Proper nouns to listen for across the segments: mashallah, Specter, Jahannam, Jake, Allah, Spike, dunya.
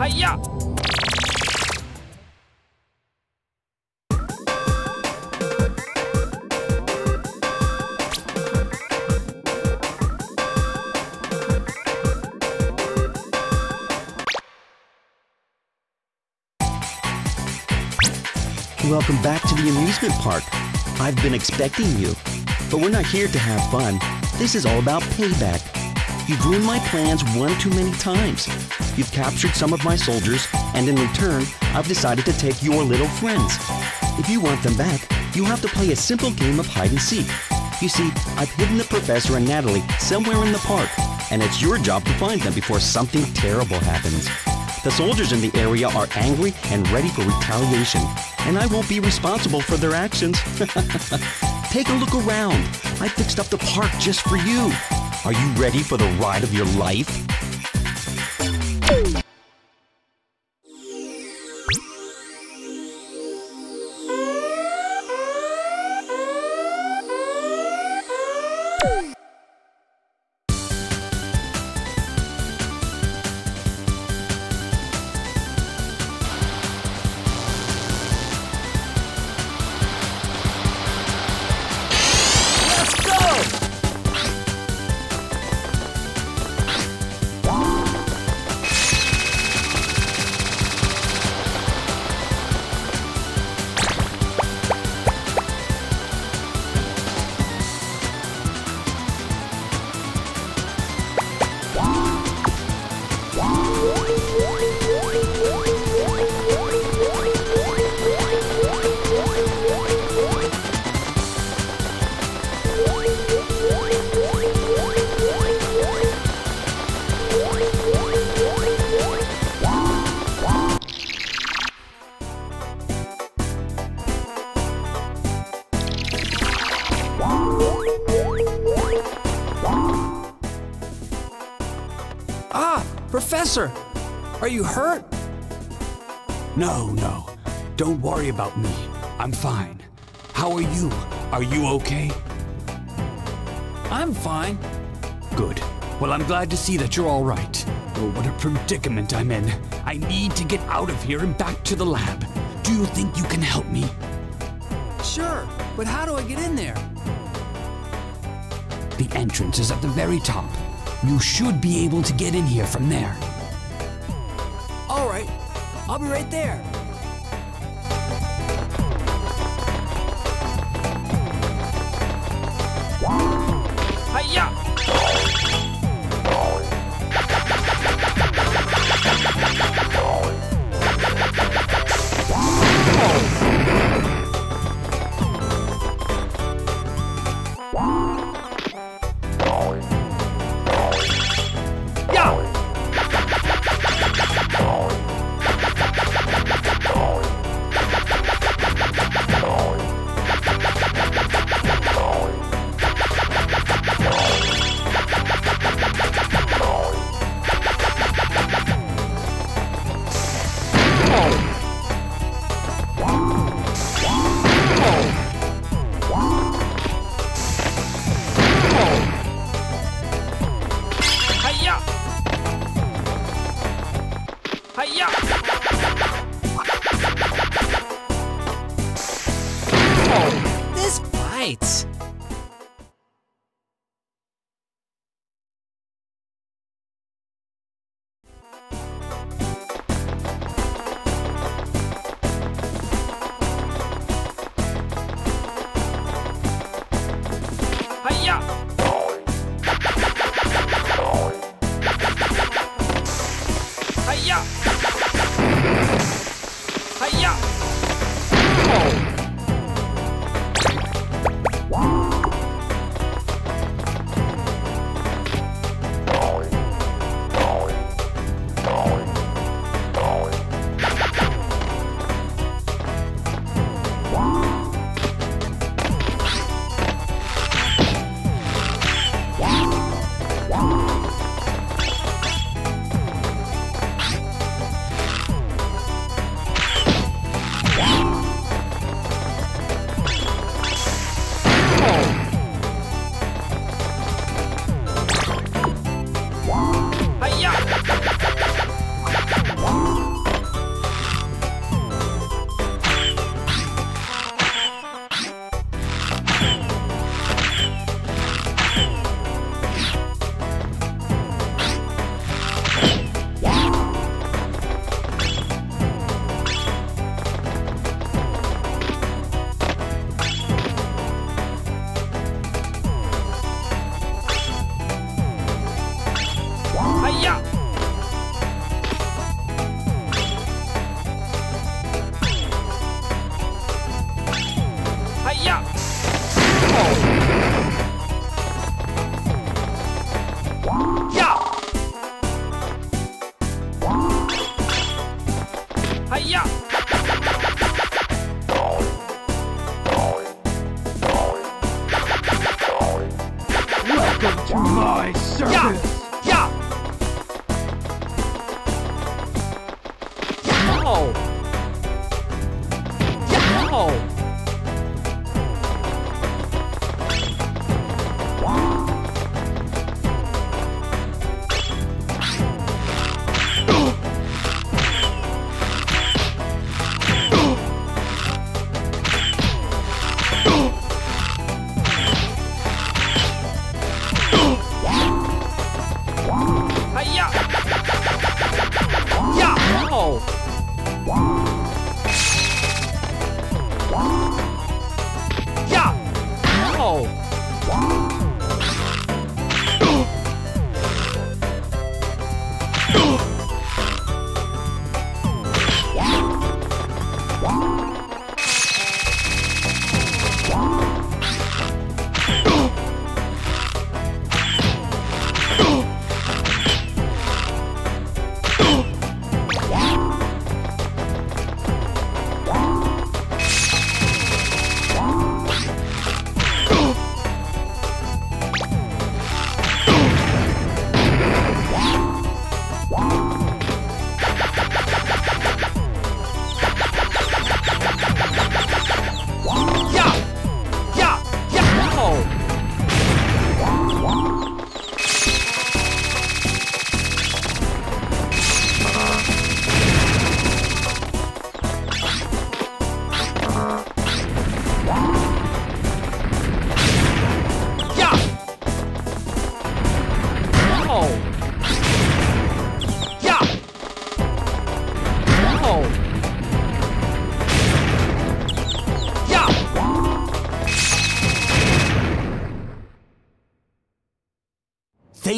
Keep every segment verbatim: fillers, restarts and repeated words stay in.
Hiya! Welcome back to the amusement park. I've been expecting you, but we're not here to have fun. This is all about payback. You've ruined my plans one too many times. You've captured some of my soldiers, and in return, I've decided to take your little friends. If you want them back, you have to play a simple game of hide and seek. You see, I've hidden the professor and Natalie somewhere in the park, and it's your job to find them before something terrible happens. The soldiers in the area are angry and ready for retaliation, and I won't be responsible for their actions. Take a look around. I fixed up the park just for you. Are you ready for the ride of your life? Professor, are you hurt? No, no. Don't worry about me. I'm fine. How are you? Are you okay? I'm fine. Good. Well, I'm glad to see that you're all right. Oh, what a predicament I'm in. I need to get out of here and back to the lab. Do you think you can help me? Sure, but how do I get in there? The entrance is at the very top. You should be able to get in here from there. All right, I'll be right there. Wow.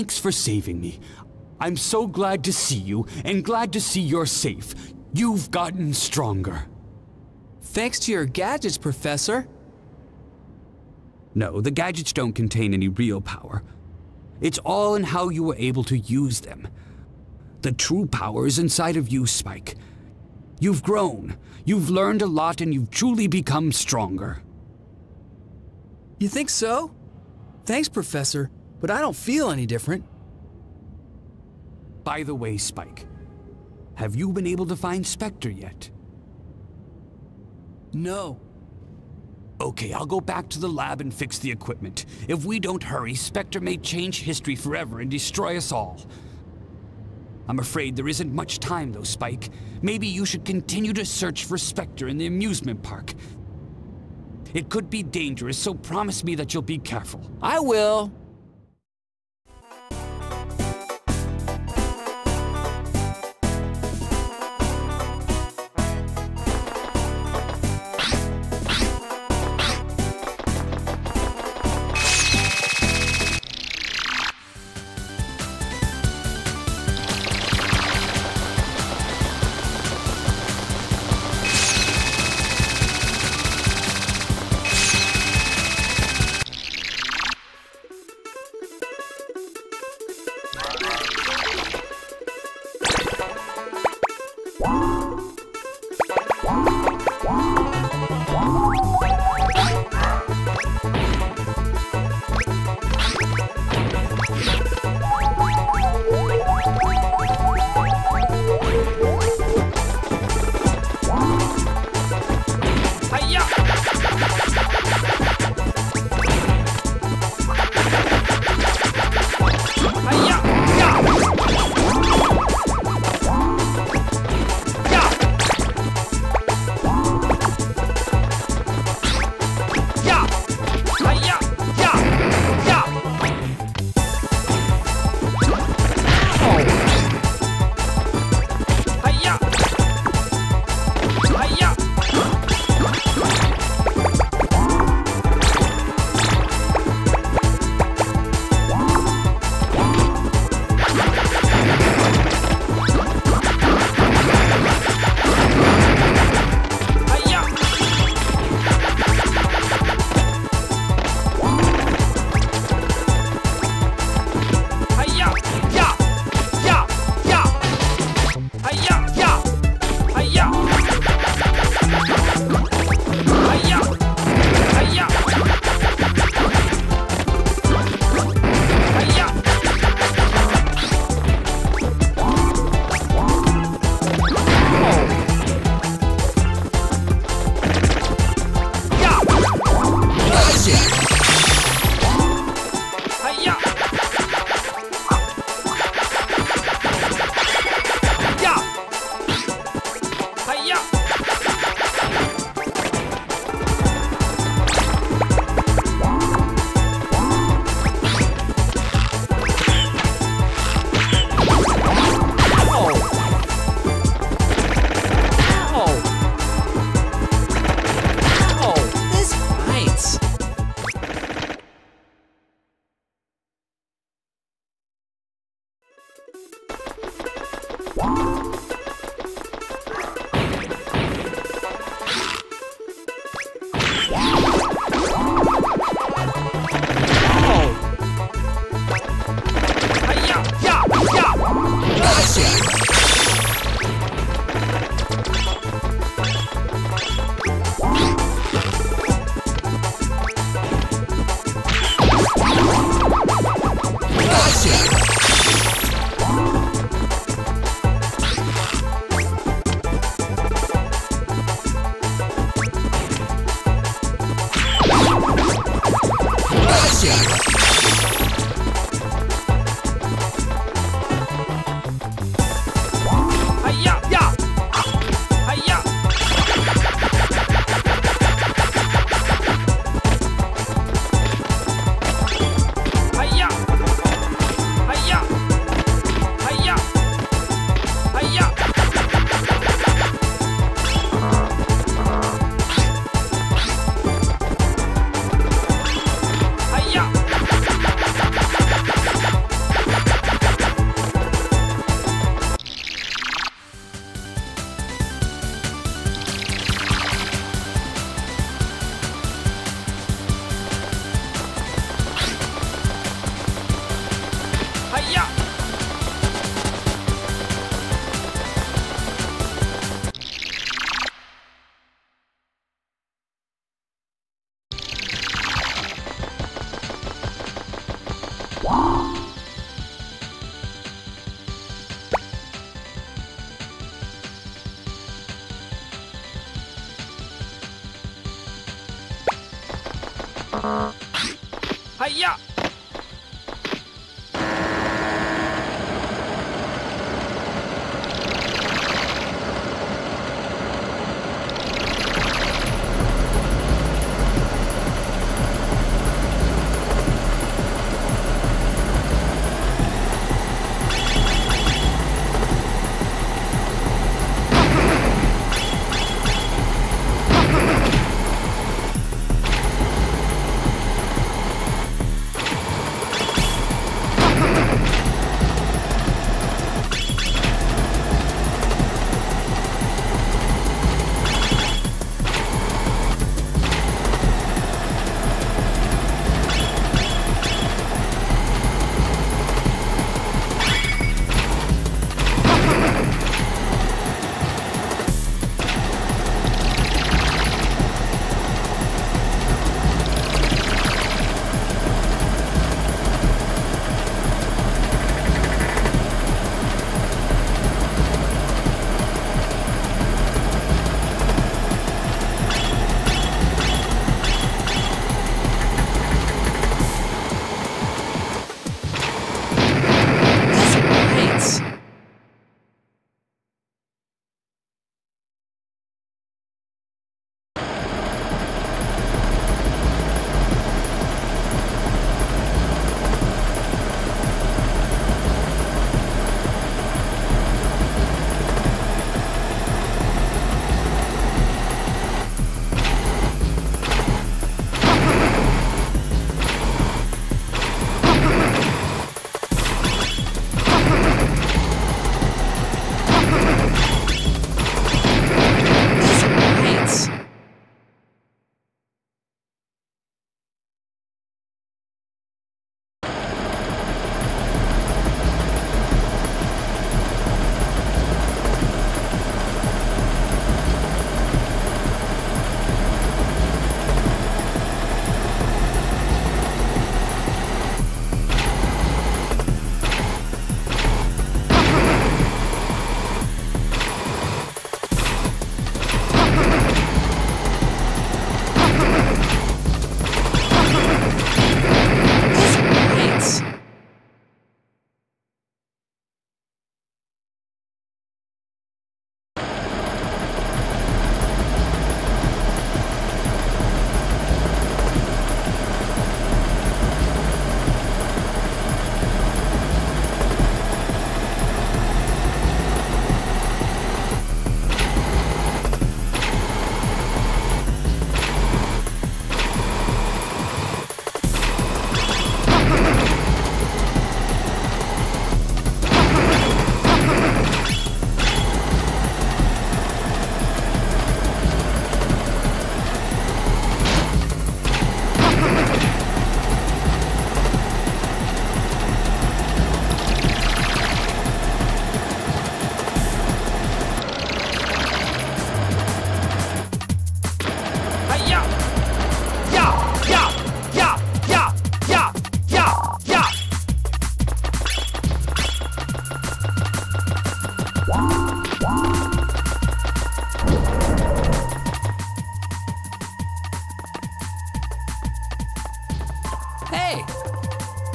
Thanks for saving me. I'm so glad to see you, and glad to see you're safe. You've gotten stronger. Thanks to your gadgets, Professor. No, the gadgets don't contain any real power. It's all in how you were able to use them. The true power is inside of you, Spike. You've grown, you've learned a lot, and you've truly become stronger. You think so? Thanks, Professor, but I don't feel any different. By the way, Spike, have you been able to find Specter yet? No. Okay, I'll go back to the lab and fix the equipment. If we don't hurry, Specter may change history forever and destroy us all. I'm afraid there isn't much time though, Spike. Maybe you should continue to search for Specter in the amusement park. It could be dangerous, so promise me that you'll be careful. I will. Hiya!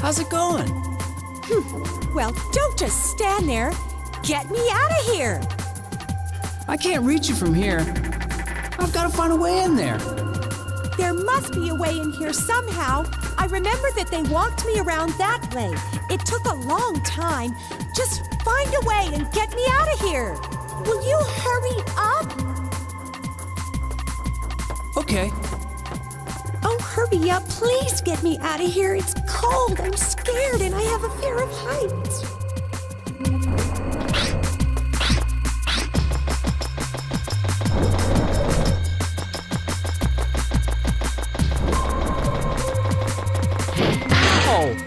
How's it going? Hm. Well, don't just stand there. Get me out of here. I can't reach you from here. I've got to find a way in there. There must be a way in here somehow. I remember that they walked me around that way. It took a long time. Just find a way and get me out of here. Will you hurry up? Okay. Oh, hurry up. Please get me out of here. It's cold. I'm scared and I have a fear of heights. Oh!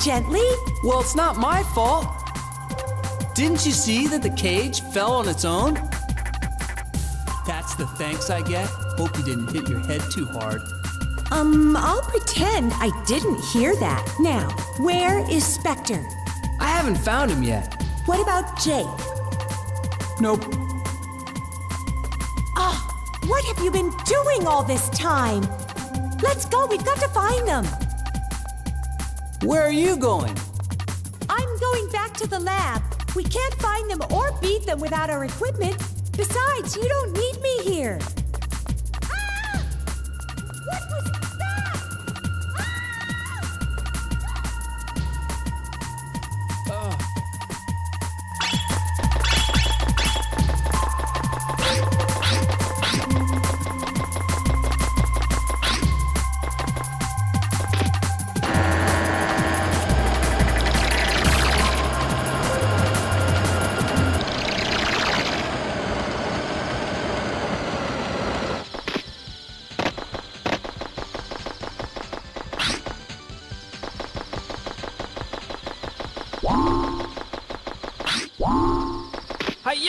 Gently? Well, it's not my fault. Didn't you see that the cage fell on its own? That's the thanks I get. Hope you didn't hit your head too hard. Um, I'll pretend I didn't hear that. Now, where is Specter? I haven't found him yet. What about Jake? Nope. Oh, what have you been doing all this time? Let's go, we've got to find them. Where are you going? I'm going back to the lab. We can't find them or beat them without our equipment. Besides, you don't need me here. Ah! What was that?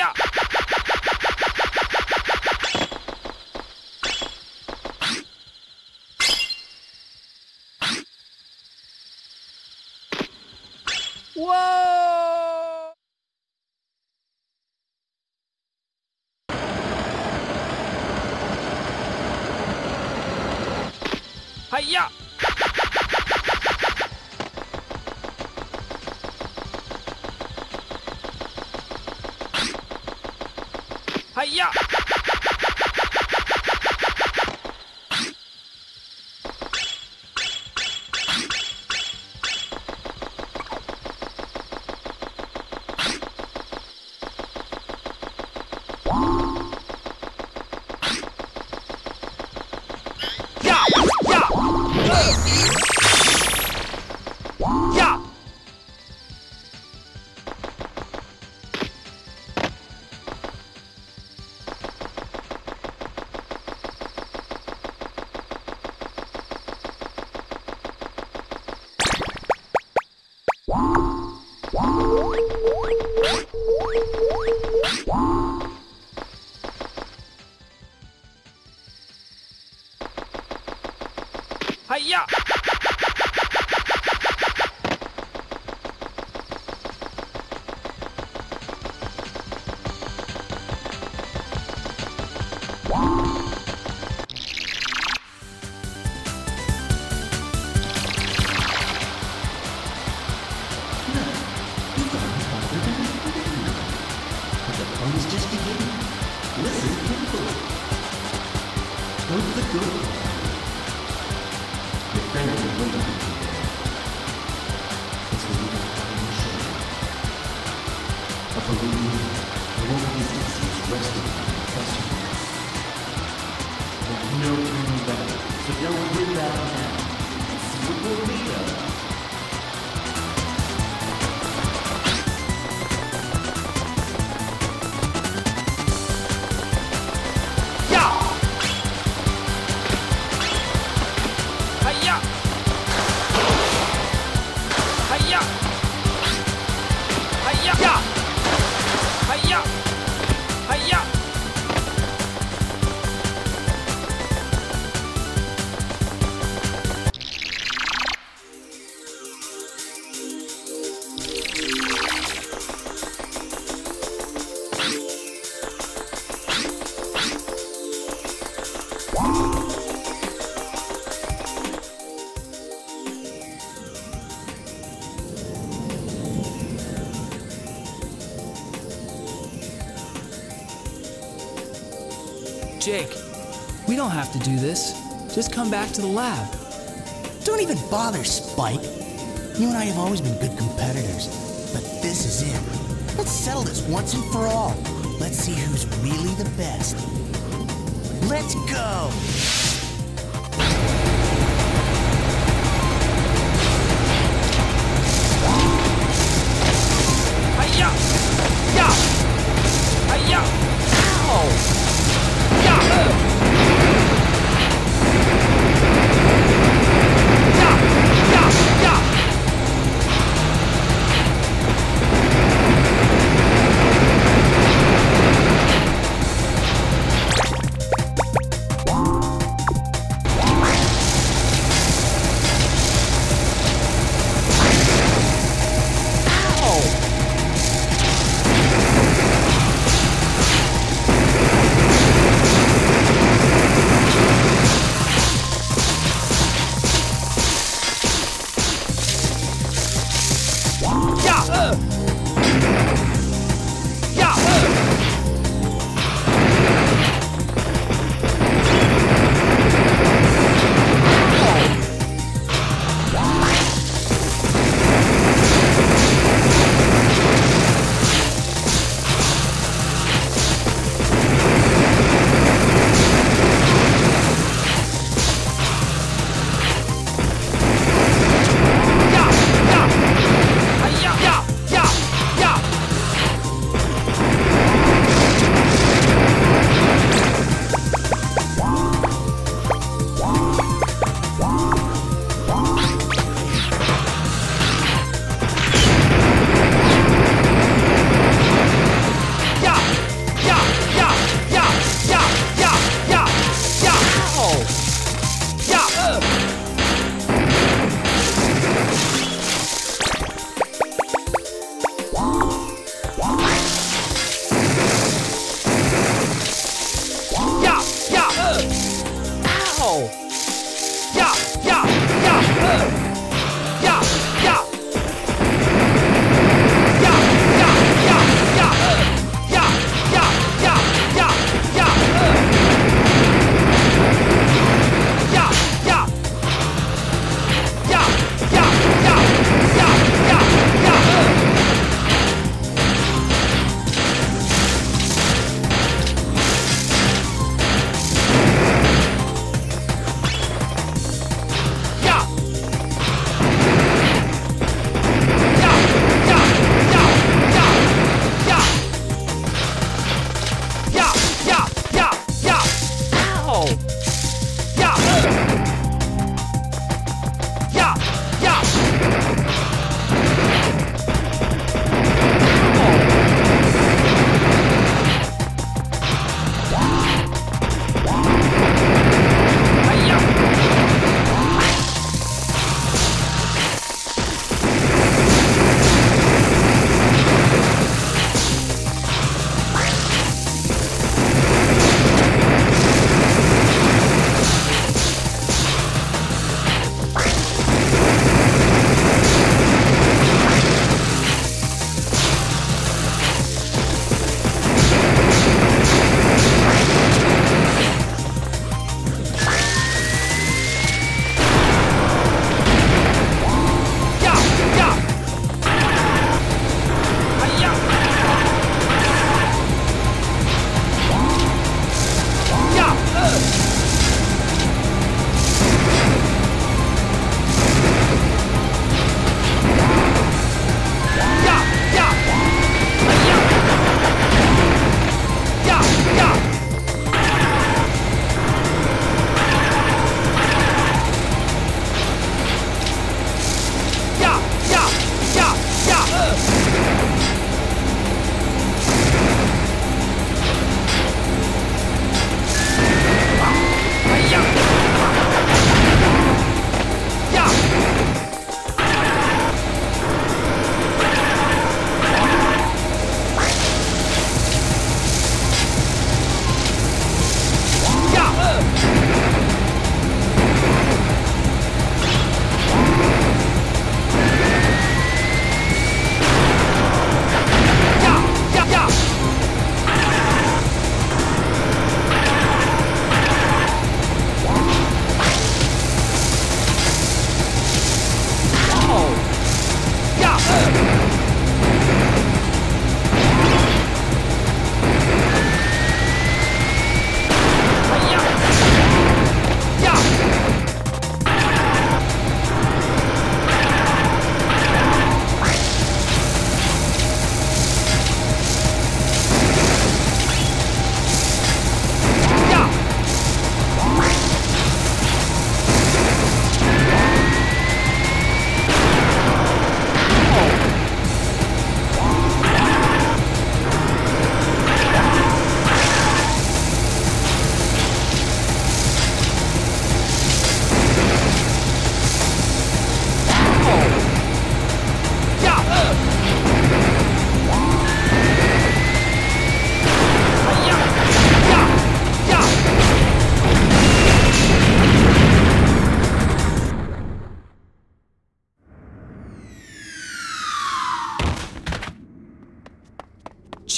Yeah. Hiya! Jake, we don't have to do this. Just come back to the lab. Don't even bother, Spike. You and I have always been good competitors, but this is it. Let's settle this once and for all. Let's see who's really the best. Let's go! Yeah!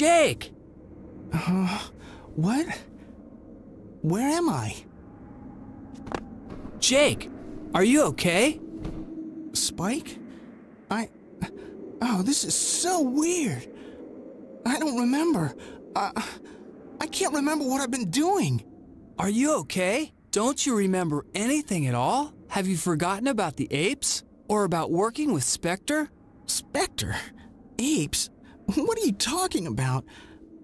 Jake! Uh, what? Where am I? Jake, are you okay? Spike? I... Oh, this is so weird. I don't remember. I... I can't remember what I've been doing. Are you okay? Don't you remember anything at all? Have you forgotten about the apes? Or about working with Specter? Specter? Apes? What are you talking about?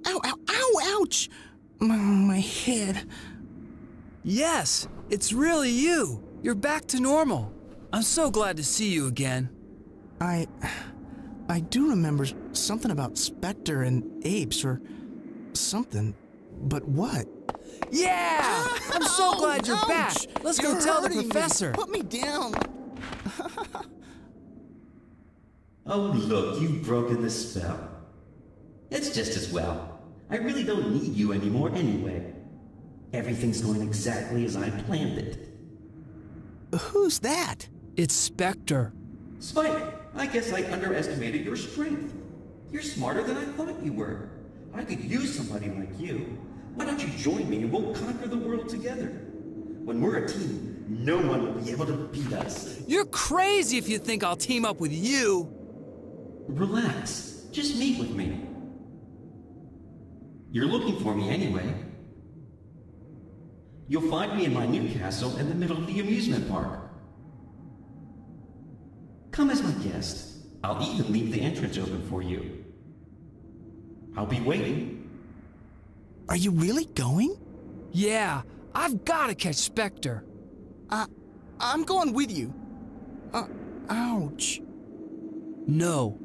Ow, ow, ow, ouch! My, my head. Yes, it's really you. You're back to normal. I'm so glad to see you again. I... I do remember something about Specter and apes or something, but what? Yeah! I'm so oh, glad you're ouch. back. Let's you're go tell the professor. Me. Put me down. Oh, look, you've broken the spell. It's just as well. I really don't need you anymore anyway. Everything's going exactly as I planned it. Who's that? It's Specter. Spike, I guess I underestimated your strength. You're smarter than I thought you were. I could use somebody like you. Why don't you join me and we'll conquer the world together? When we're a team, no one will be able to beat us. You're crazy if you think I'll team up with you. Relax. Just meet with me. You're looking for me anyway. You'll find me in my new castle in the middle of the amusement park. Come as my guest. I'll even leave the entrance open for you. I'll be waiting. Are you really going? Yeah, I've got to catch Specter. I, I'm going with you. Uh, ouch. No.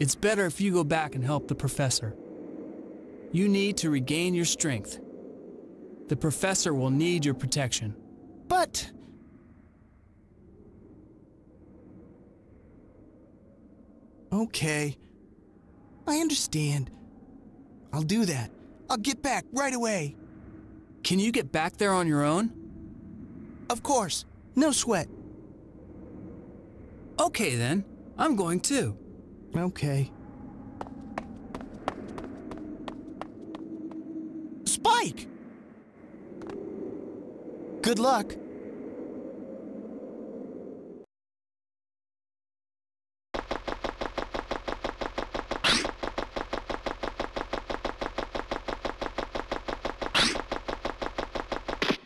It's better if you go back and help the professor. You need to regain your strength. The professor will need your protection. But... Okay. I understand. I'll do that. I'll get back right away. Can you get back there on your own? Of course. No sweat. Okay then. I'm going too. Okay. Spike! Good luck.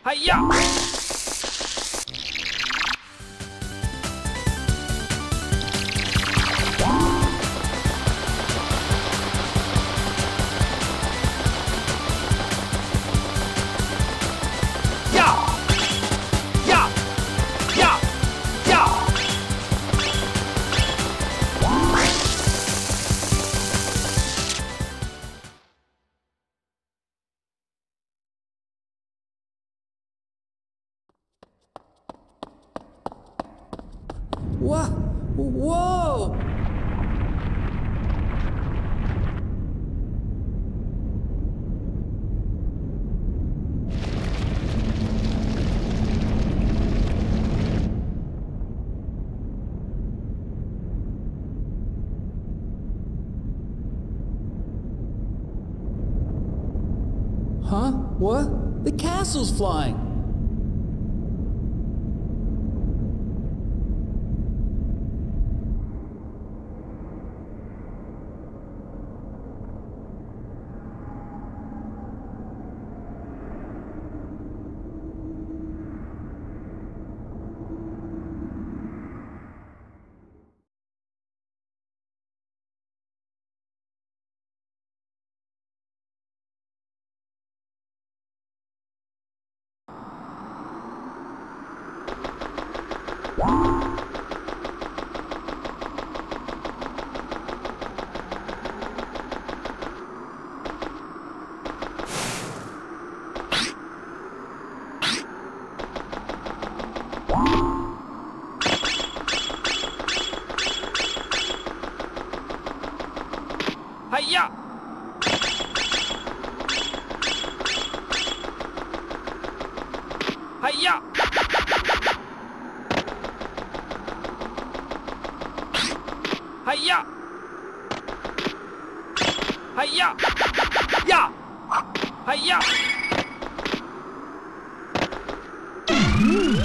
Hi-ya! Whoa! Whoa! Huh? What? The castle's flying! Hi-ya! Hi-ya! Hi-ya! Hiya! Yeah! Hiya! Ooh, ooh, ooh.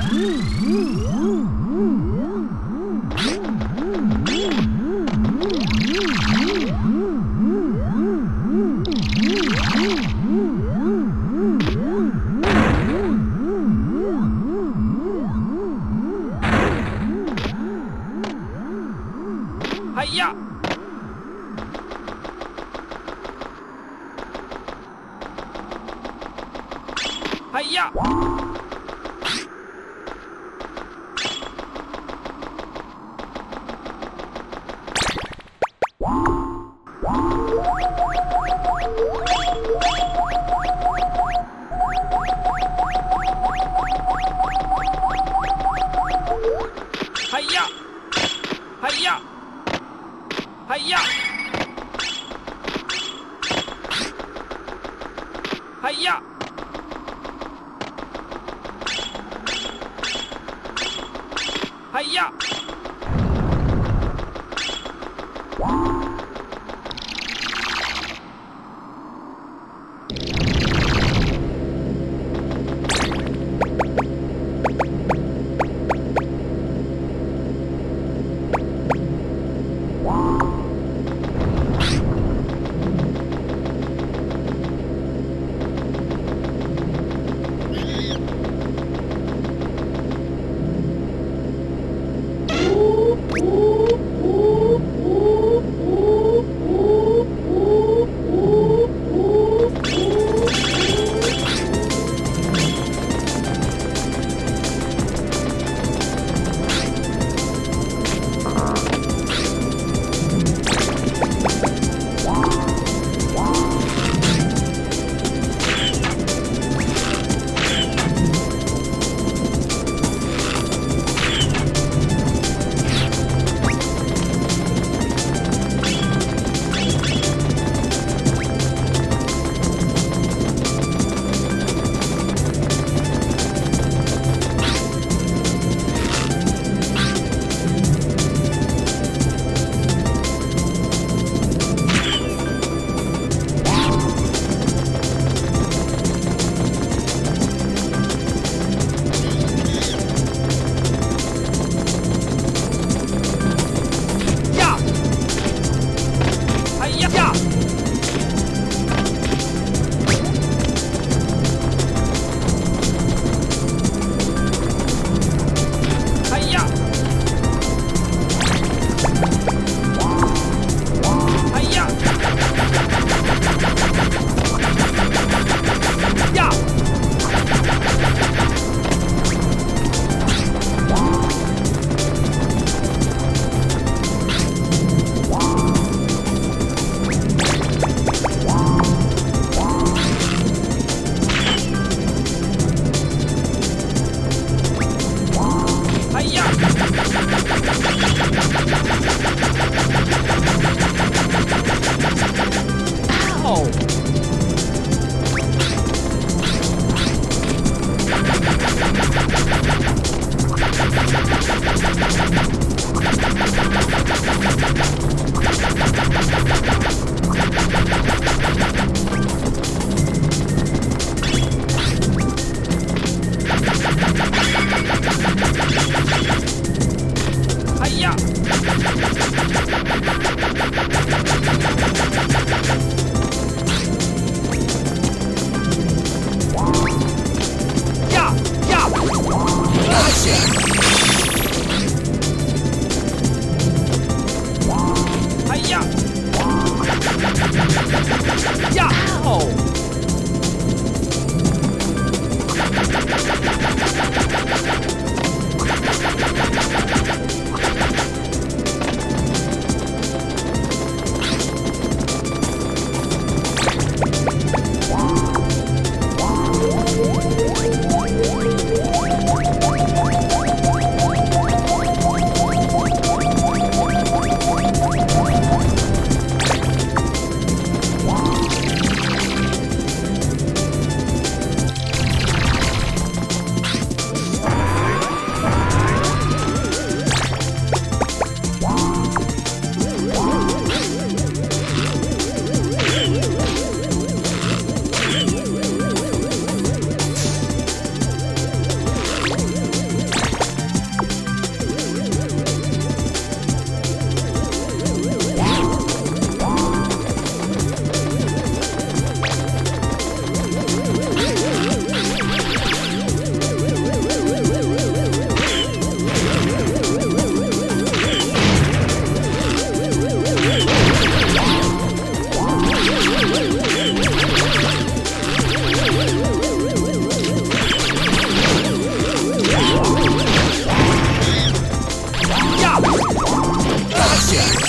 Yeah! Oh!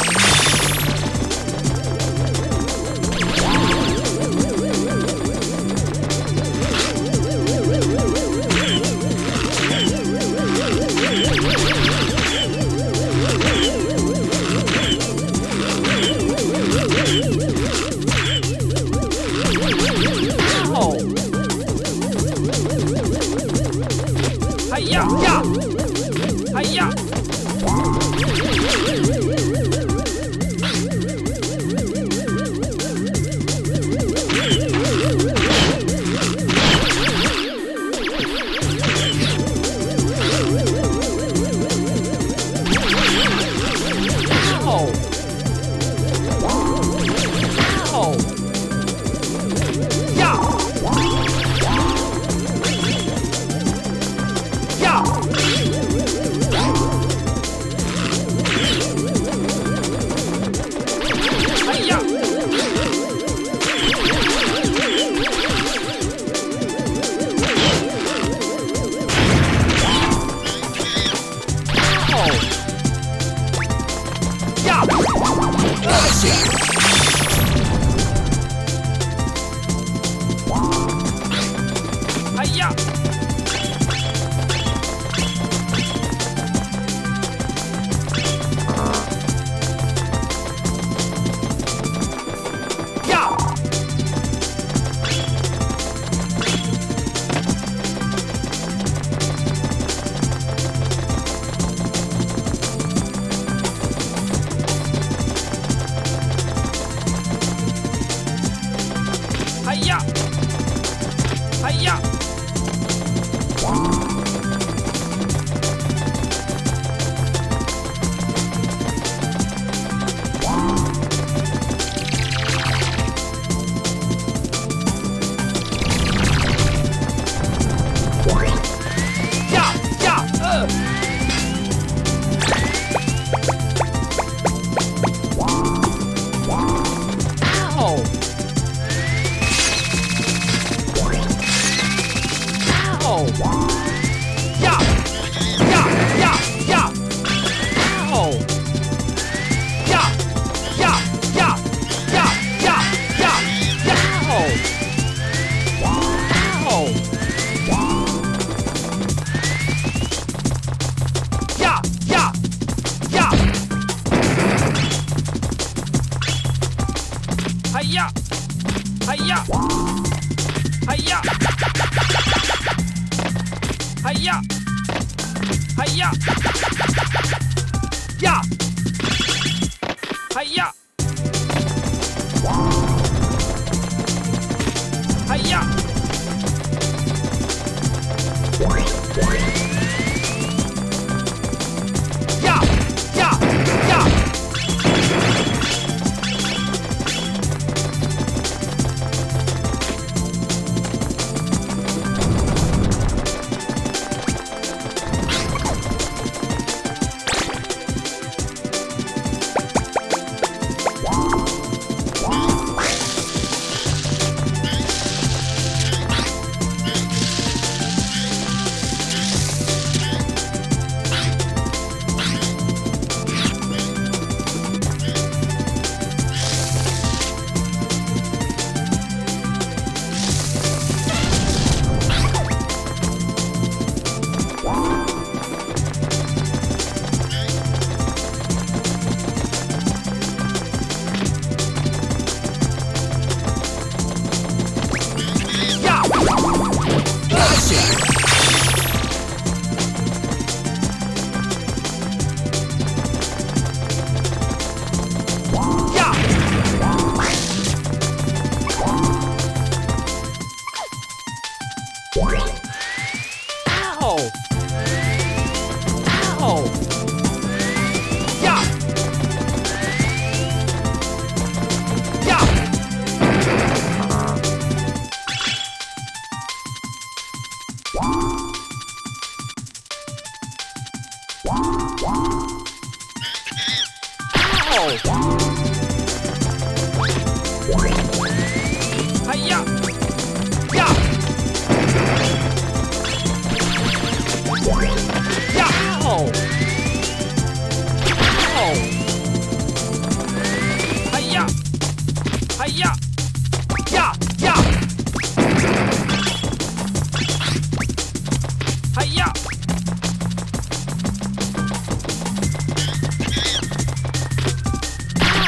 Oh!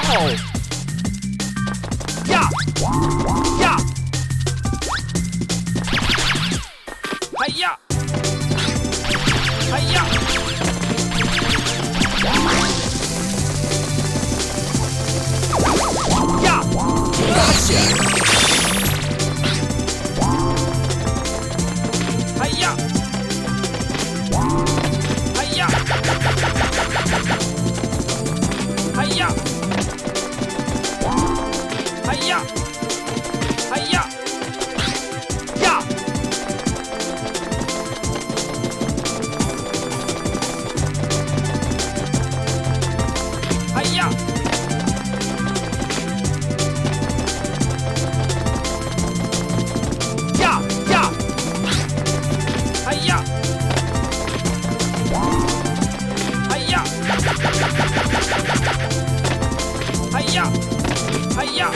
Ow! Yeah! Yeah! Hi-ya! Hi-ya! Yeah! Gotcha! Hi-ya! Hi-ya! Hi-ya! Hiya! Hiya! Yeah! Hiya! Yeah! Yeah! Hiya! Hiya! Hiya! Hiya!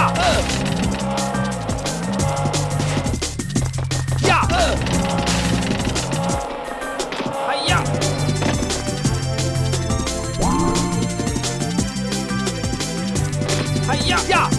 Yeah. Yeah. Hiya. Hiya. Yeah.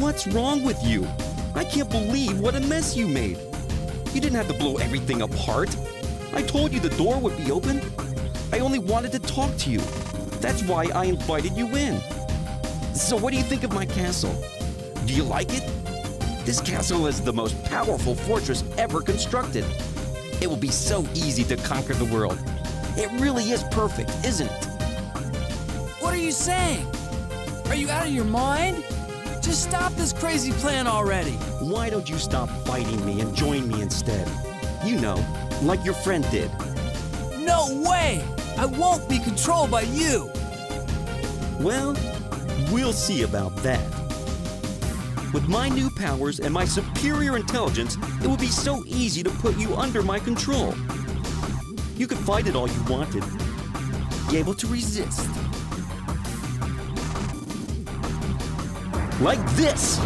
What's wrong with you? I can't believe what a mess you made. You didn't have to blow everything apart. I told you the door would be open. I only wanted to talk to you. That's why I invited you in. So what do you think of my castle? Do you like it? This castle is the most powerful fortress ever constructed. It will be so easy to conquer the world. It really is perfect, isn't it? What are you saying? Are you out of your mind? Just stop this crazy plan already. Why don't you stop fighting me and join me instead? You know, like your friend did. No way! I won't be controlled by you! Well, we'll see about that. With my new powers and my superior intelligence, it would be so easy to put you under my control. You could fight it all you wanted, be able to resist. Like this!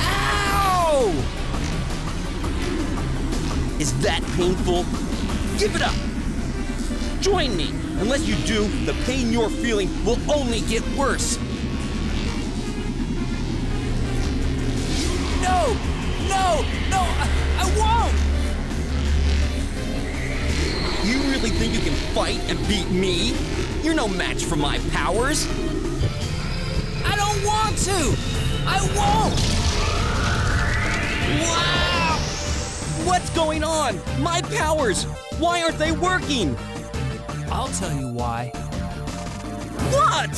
Ow! Is that painful? Give it up! Join me! Unless you do, the pain you're feeling will only get worse! No! No! No! I, I won't! You really think you can fight and beat me? You're no match for my powers! I don't want to! I won't! Wow! What's going on? My powers! Why aren't they working? I'll tell you why. What?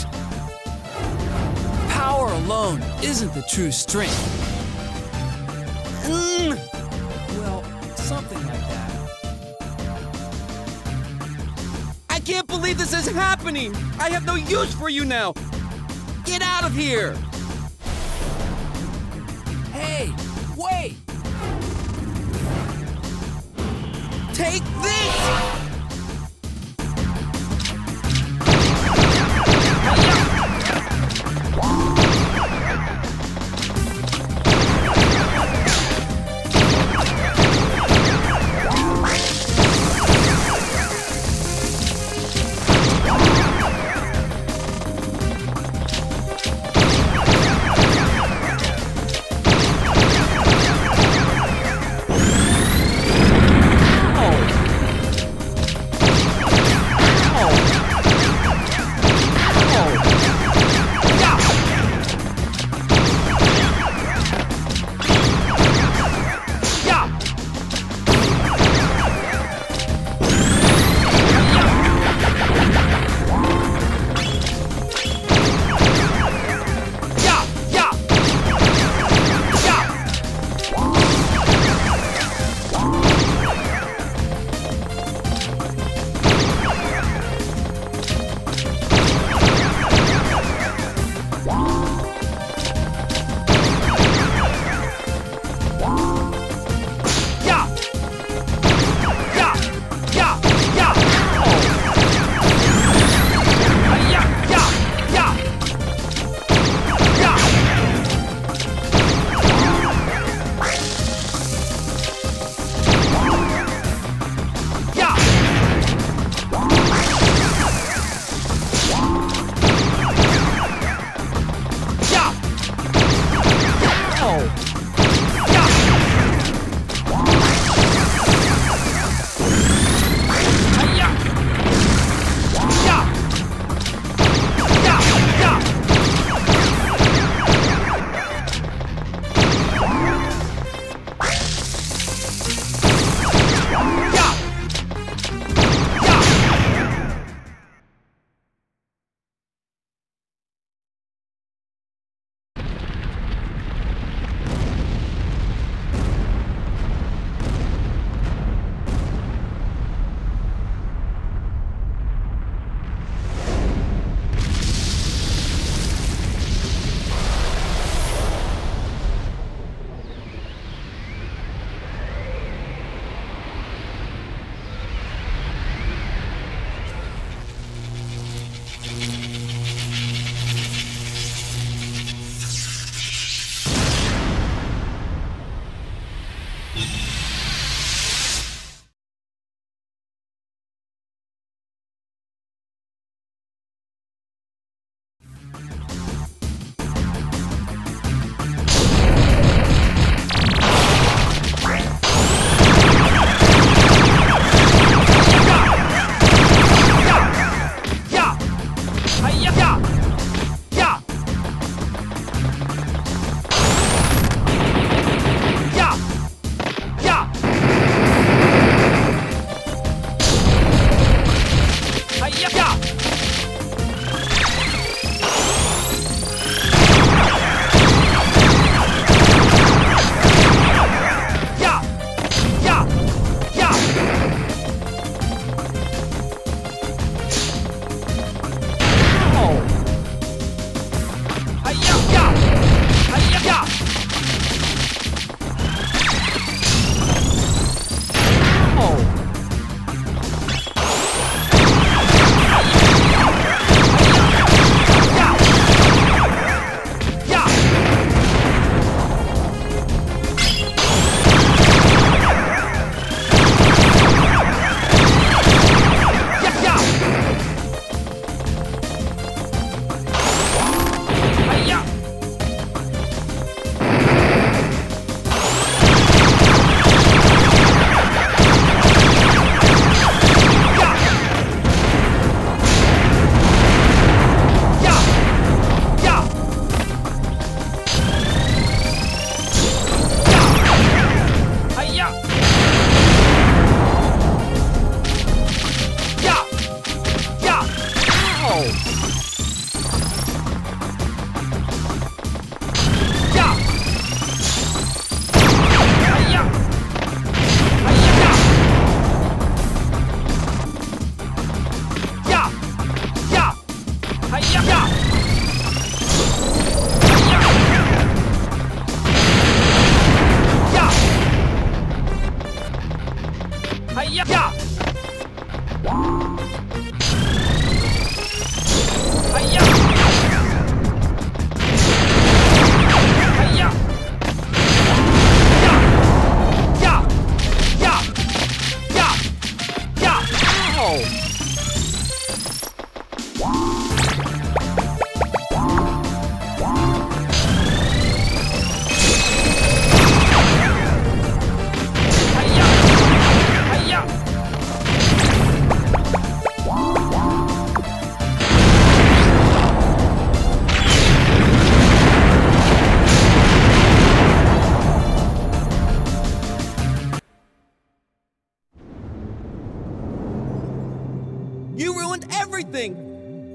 Power alone isn't the true strength. Mm. Well, something like that. can't believe this is happening! I have no use for you now! Get out of here! Hey, wait! Take this!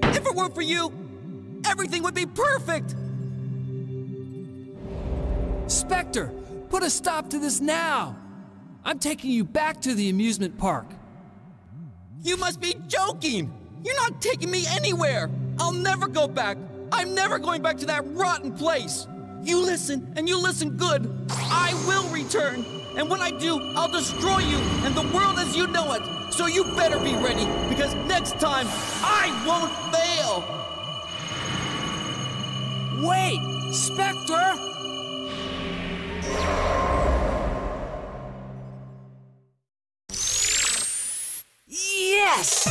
If it weren't for you, everything would be perfect! Specter, put a stop to this now! I'm taking you back to the amusement park. You must be joking! You're not taking me anywhere! I'll never go back! I'm never going back to that rotten place! You listen, and you listen good! I will return! And when I do, I'll destroy you and the world as you know it! So you better be ready, because next time, I won't fail! Wait, Specter! Yes!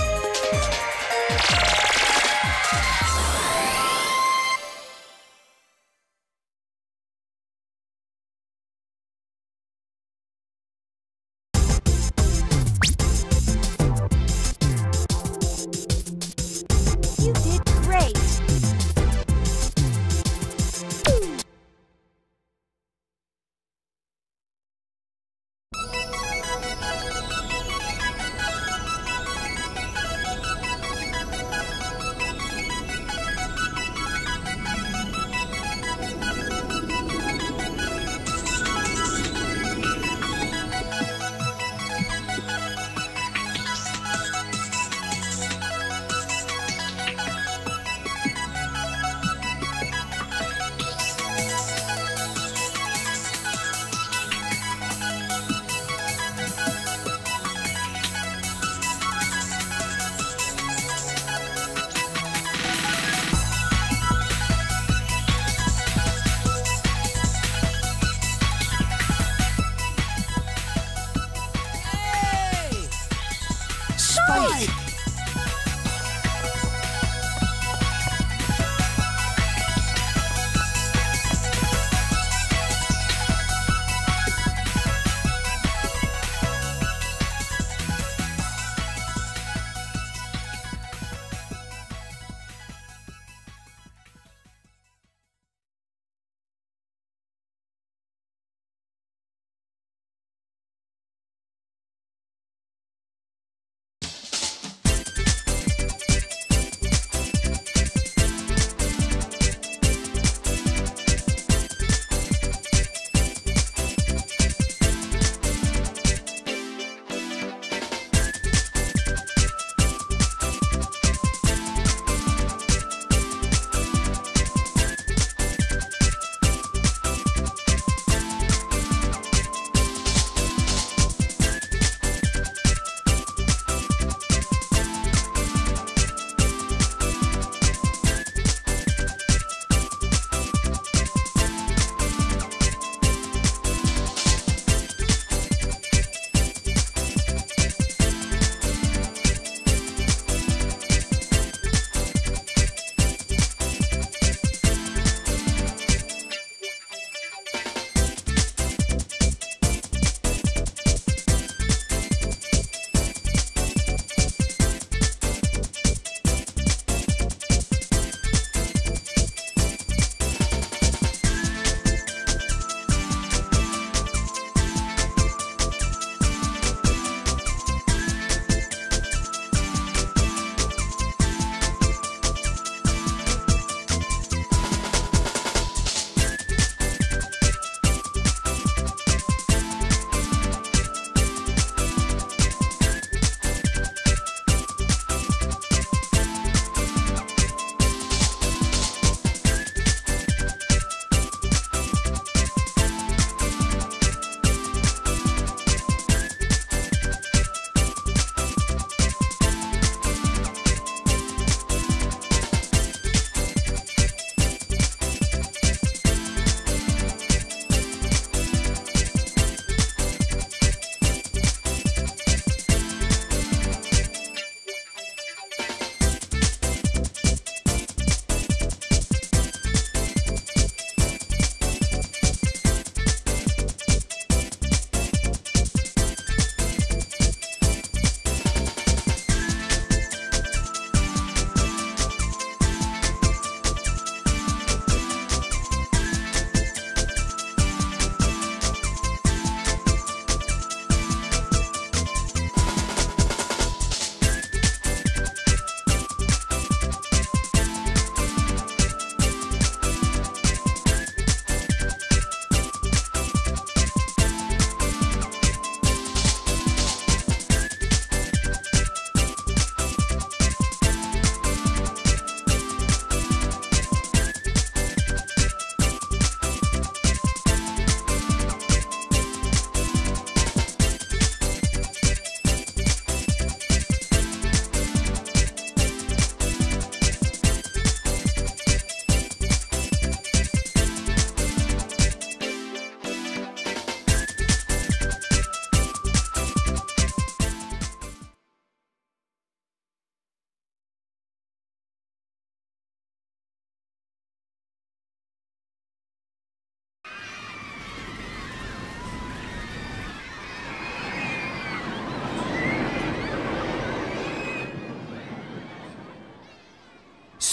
Spike!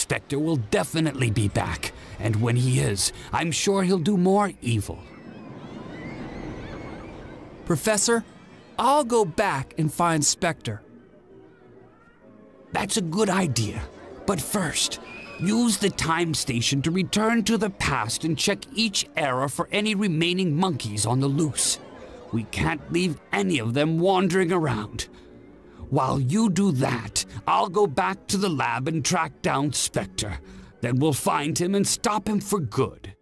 Specter will definitely be back. And when he is, I'm sure he'll do more evil. Professor, I'll go back and find Specter. That's a good idea. But first, use the time station to return to the past and check each era for any remaining monkeys on the loose. We can't leave any of them wandering around. While you do that, I'll go back to the lab and track down Specter. Then we'll find him and stop him for good.